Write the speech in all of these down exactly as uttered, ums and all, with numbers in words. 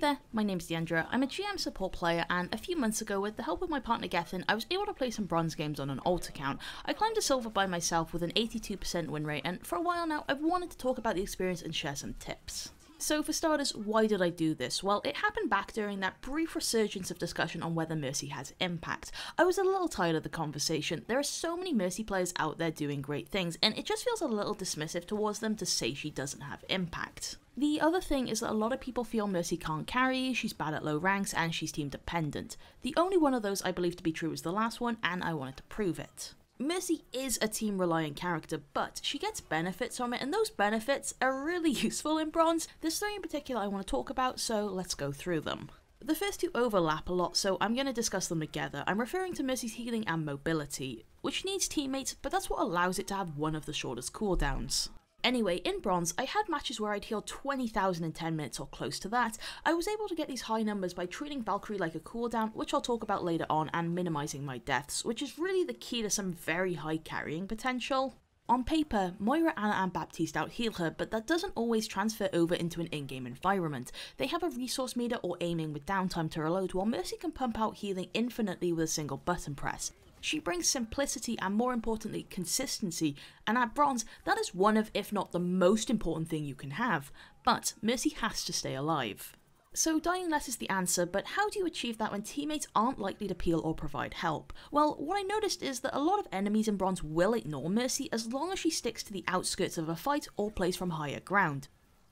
Hey there, my name's Niandra, I'm a G M support player, and a few months ago with the help of my partner Gethin, I was able to play some bronze games on an alt account. I climbed a silver by myself with an eighty-two percent win rate, and for a while now I've wanted to talk about the experience and share some tips. So for starters, why did I do this? Well, it happened back during that brief resurgence of discussion on whether Mercy has impact. I was a little tired of the conversation. There are so many Mercy players out there doing great things, and it just feels a little dismissive towards them to say she doesn't have impact. The other thing is that a lot of people feel Mercy can't carry, she's bad at low ranks, and she's team dependent. The only one of those I believe to be true is the last one, and I wanted to prove it. Mercy is a team-reliant character, but she gets benefits from it, and those benefits are really useful in Bronze. There's three in particular I want to talk about, so let's go through them. The first two overlap a lot, so I'm going to discuss them together. I'm referring to Mercy's healing and mobility, which needs teammates, but that's what allows it to have one of the shortest cooldowns. Anyway, in Bronze, I had matches where I'd heal twenty thousand in ten minutes or close to that. I was able to get these high numbers by treating Valkyrie like a cooldown, which I'll talk about later on, and minimising my deaths, which is really the key to some very high carrying potential. On paper, Moira, Ana and Baptiste out-heal her, but that doesn't always transfer over into an in-game environment. They have a resource meter or aiming with downtime to reload, while Mercy can pump out healing infinitely with a single button press. She brings simplicity and, more importantly, consistency, and at Bronze, that is one of, if not the most important thing you can have. But Mercy has to stay alive. So dying less is the answer, but how do you achieve that when teammates aren't likely to peel or provide help? Well, what I noticed is that a lot of enemies in Bronze will ignore Mercy as long as she sticks to the outskirts of a fight or plays from higher ground.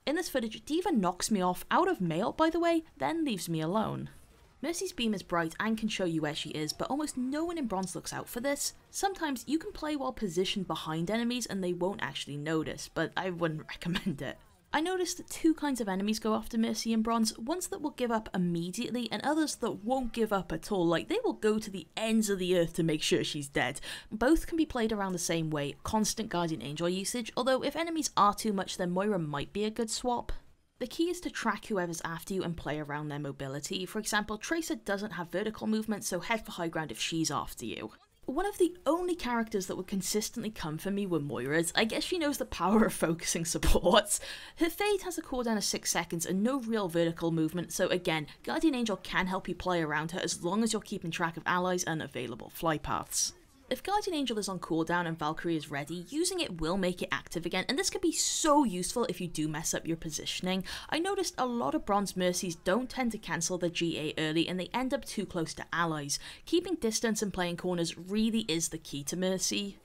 In this footage, Diva knocks me off, out of Mei, by the way, then leaves me alone. Mercy's beam is bright and can show you where she is, but almost no one in Bronze looks out for this. Sometimes you can play while positioned behind enemies and they won't actually notice, but I wouldn't recommend it. I noticed that two kinds of enemies go after Mercy in Bronze, ones that will give up immediately and others that won't give up at all, like they will go to the ends of the earth to make sure she's dead. Both can be played around the same way, constant Guardian Angel usage, although if enemies are too much then Moira might be a good swap. The key is to track whoever's after you and play around their mobility. For example, Tracer doesn't have vertical movement, so head for high ground if she's after you. One of the only characters that would consistently come for me were Moira's. I guess she knows the power of focusing supports. Her Fade has a cooldown of six seconds and no real vertical movement, so again, Guardian Angel can help you play around her as long as you're keeping track of allies and available flypaths. If Guardian Angel is on cooldown and Valkyrie is ready, using it will make it active again, and this can be so useful if you do mess up your positioning. I noticed a lot of Bronze Mercies don't tend to cancel their G A early and they end up too close to allies. Keeping distance and playing corners really is the key to Mercy.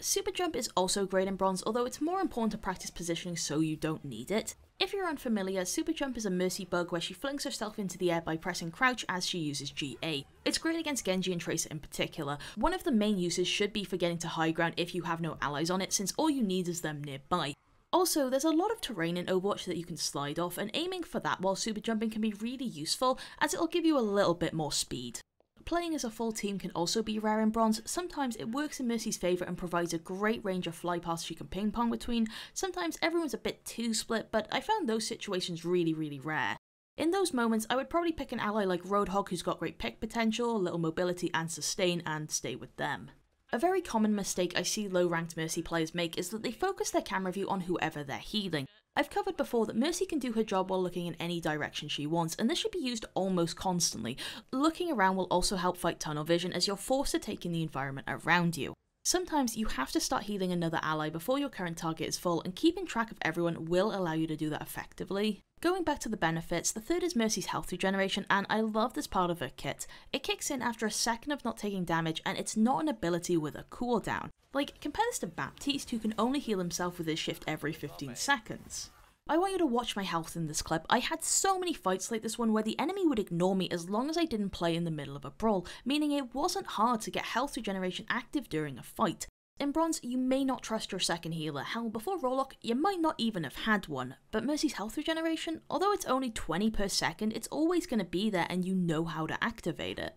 Super Jump is also great in Bronze, although it's more important to practice positioning so you don't need it. If you're unfamiliar, Super Jump is a Mercy bug where she flings herself into the air by pressing crouch as she uses G A. It's great against Genji and Tracer in particular. One of the main uses should be for getting to high ground if you have no allies on it, since all you need is them nearby. Also, there's a lot of terrain in Overwatch that you can slide off, and aiming for that while super jumping can be really useful as it'll give you a little bit more speed. Playing as a full team can also be rare in Bronze. Sometimes it works in Mercy's favour and provides a great range of fly paths she can ping pong between. Sometimes everyone's a bit too split, but I found those situations really, really rare. In those moments, I would probably pick an ally like Roadhog, who's got great pick potential, little mobility and sustain, and stay with them. A very common mistake I see low-ranked Mercy players make is that they focus their camera view on whoever they're healing. I've covered before that Mercy can do her job while looking in any direction she wants, and this should be used almost constantly. Looking around will also help fight tunnel vision as you're forced to take in the environment around you. Sometimes you have to start healing another ally before your current target is full, and keeping track of everyone will allow you to do that effectively. Going back to the benefits, the third is Mercy's health regeneration, and I love this part of her kit. It kicks in after a second of not taking damage, and it's not an ability with a cooldown. Like, compare this to Baptiste, who can only heal himself with his shift every fifteen seconds. I want you to watch my health in this clip. I had so many fights like this one where the enemy would ignore me as long as I didn't play in the middle of a brawl, meaning it wasn't hard to get health regeneration active during a fight. In Bronze, you may not trust your second healer. Hell, before Roll Lock, you might not even have had one. But Mercy's health regeneration, although it's only twenty per second, it's always going to be there and you know how to activate it.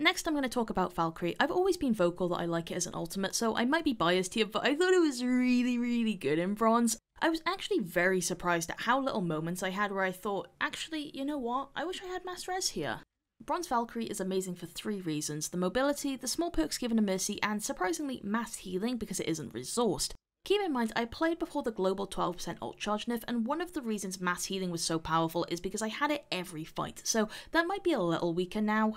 Next I'm going to talk about Valkyrie. I've always been vocal that I like it as an ultimate, so I might be biased here, but I thought it was really, really good in Bronze. I was actually very surprised at how little moments I had where I thought, actually, you know what, I wish I had mass res here. Bronze Valkyrie is amazing for three reasons: the mobility, the small perks given to Mercy, and surprisingly mass healing because it isn't resourced. Keep in mind, I played before the global twelve percent ult charge nerf, and one of the reasons mass healing was so powerful is because I had it every fight, so that might be a little weaker now.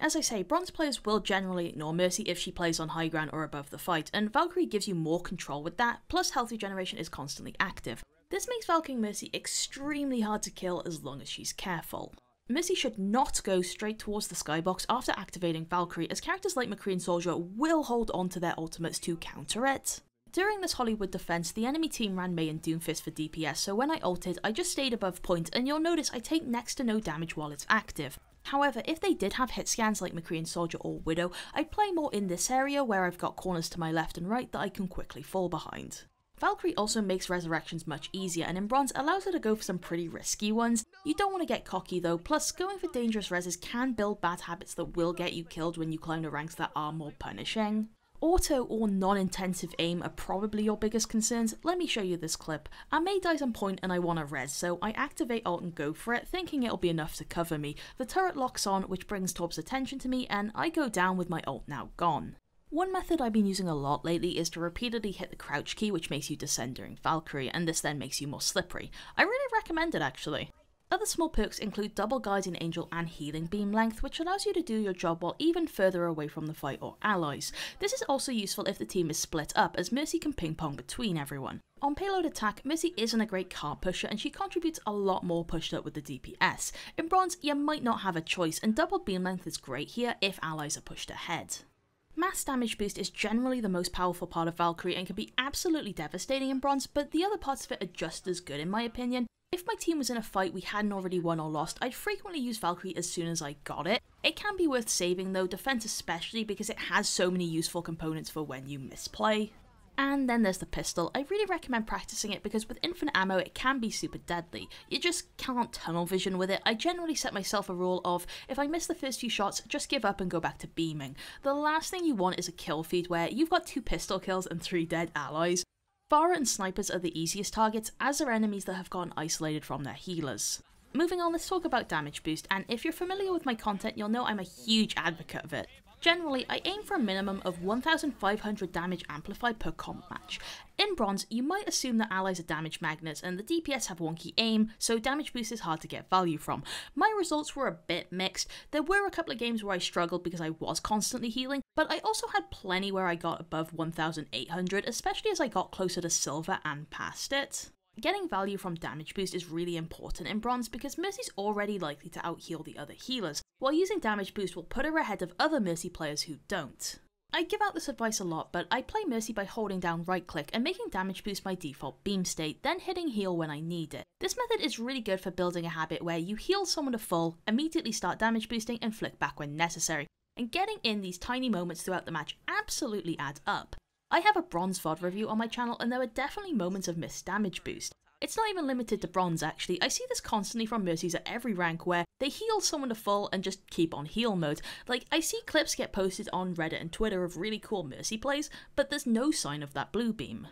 As I say, bronze players will generally ignore Mercy if she plays on high ground or above the fight, and Valkyrie gives you more control with that, plus health regeneration is constantly active. This makes Valkyrie Mercy extremely hard to kill as long as she's careful. Mercy should not go straight towards the skybox after activating Valkyrie, as characters like McCree and Soldier will hold on to their ultimates to counter it. During this Hollywood defense, the enemy team ran Mei and Doomfist for D P S, so when I ulted, I just stayed above point, and you'll notice I take next to no damage while it's active. However, if they did have hit scans like McCree and Soldier or Widow, I'd play more in this area where I've got corners to my left and right that I can quickly fall behind. Valkyrie also makes resurrections much easier, and in bronze allows her to go for some pretty risky ones. You don't want to get cocky though, plus going for dangerous reses can build bad habits that will get you killed when you climb the ranks that are more punishing. Auto or non-intensive aim are probably your biggest concerns. Let me show you this clip. I Mei dies on point and I want a res, so I activate ult and go for it, thinking it'll be enough to cover me. The turret locks on, which brings Torb's attention to me, and I go down with my ult now gone. One method I've been using a lot lately is to repeatedly hit the crouch key, which makes you descend during Valkyrie, and this then makes you more slippery. I really recommend it actually. Other small perks include double Guardian Angel and healing beam length, which allows you to do your job while even further away from the fight or allies. This is also useful if the team is split up, as Mercy can ping pong between everyone. On payload attack, Mercy isn't a great card pusher and she contributes a lot more pushed up with the D P S. In bronze, you might not have a choice, and double beam length is great here if allies are pushed ahead. Mass damage boost is generally the most powerful part of Valkyrie and can be absolutely devastating in bronze, but the other parts of it are just as good in my opinion. If my team was in a fight we hadn't already won or lost, I'd frequently use Valkyrie as soon as I got it. It can be worth saving though, defense especially, because it has so many useful components for when you misplay. And then there's the pistol. I really recommend practicing it because with infinite ammo it can be super deadly. You just can't tunnel vision with it. I generally set myself a rule of, if I miss the first few shots, just give up and go back to beaming. The last thing you want is a kill feed where you've got two pistol kills and three dead allies. Pharah and snipers are the easiest targets, as are enemies that have gotten isolated from their healers. Moving on, let's talk about damage boost, and if you're familiar with my content you'll know I'm a huge advocate of it. Generally, I aim for a minimum of one thousand five hundred damage amplified per comp match. In bronze, you might assume that allies are damage magnets and the D P S have wonky aim, so damage boost is hard to get value from. My results were a bit mixed. There were a couple of games where I struggled because I was constantly healing, but I also had plenty where I got above one thousand eight hundred, especially as I got closer to silver and past it. Getting value from damage boost is really important in bronze because Mercy's already likely to outheal the other healers, while using damage boost will put her ahead of other Mercy players who don't. I give out this advice a lot, but I play Mercy by holding down right click and making damage boost my default beam state, then hitting heal when I need it. This method is really good for building a habit where you heal someone to full, immediately start damage boosting and flick back when necessary, and getting in these tiny moments throughout the match absolutely add up. I have a bronze V O D review on my channel and there were definitely moments of missed damage boost. It's not even limited to bronze actually, I see this constantly from Mercies at every rank where they heal someone to full and just keep on heal mode. Like, I see clips get posted on Reddit and Twitter of really cool Mercy plays, but there's no sign of that blue beam.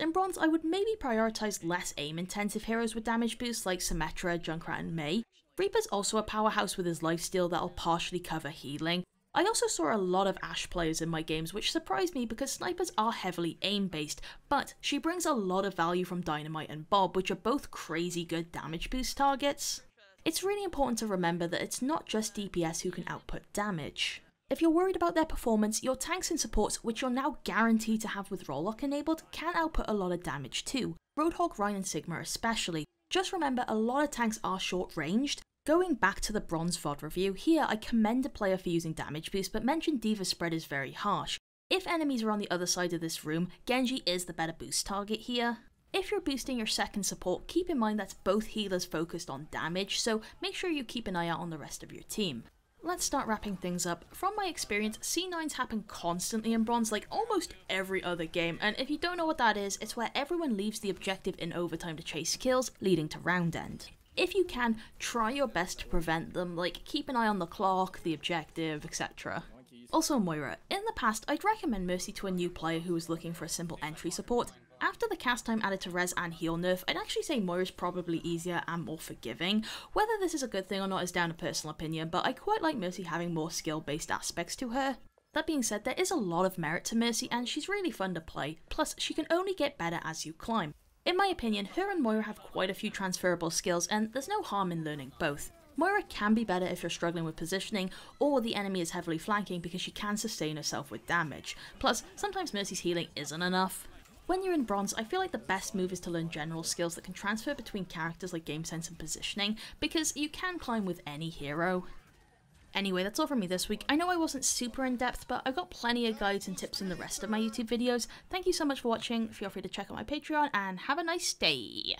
In bronze, I would maybe prioritise less aim intensive heroes with damage boosts like Symmetra, Junkrat and Mei. Reaper's also a powerhouse with his lifesteal that'll partially cover healing. I also saw a lot of Ashe players in my games, which surprised me because snipers are heavily aim based, but she brings a lot of value from Dynamite and Bob, which are both crazy good damage boost targets. It's really important to remember that it's not just D P S who can output damage. If you're worried about their performance, your tanks and supports, which you're now guaranteed to have with Roll Lock enabled, can output a lot of damage too, Roadhog, Rein and Sigma especially. Just remember, a lot of tanks are short ranged. Going back to the bronze V O D review, here I commend a player for using damage boost but mention Diva's spread is very harsh. If enemies are on the other side of this room, Genji is the better boost target here. If you're boosting your second support, keep in mind that's both healers focused on damage, so make sure you keep an eye out on the rest of your team. Let's start wrapping things up. From my experience, C nines happen constantly in bronze, like almost every other game, and if you don't know what that is, it's where everyone leaves the objective in overtime to chase kills, leading to round end. If you can, try your best to prevent them, like keep an eye on the clock, the objective, et cetera. Also Moira. In the past, I'd recommend Mercy to a new player who was looking for a simple entry support. After the cast time added to res and heal nerf, I'd actually say Moira's probably easier and more forgiving. Whether this is a good thing or not is down to personal opinion, but I quite like Mercy having more skill-based aspects to her. That being said, there is a lot of merit to Mercy and she's really fun to play, plus she can only get better as you climb. In my opinion, her and Moira have quite a few transferable skills and there's no harm in learning both. Moira can be better if you're struggling with positioning or the enemy is heavily flanking because she can sustain herself with damage, plus sometimes Mercy's healing isn't enough. When you're in Bronze, I feel like the best move is to learn general skills that can transfer between characters like game sense and positioning, because you can climb with any hero. Anyway, that's all from me this week. I know I wasn't super in-depth, but I've got plenty of guides and tips in the rest of my YouTube videos. Thank you so much for watching, feel free to check out my Patreon, and have a nice day!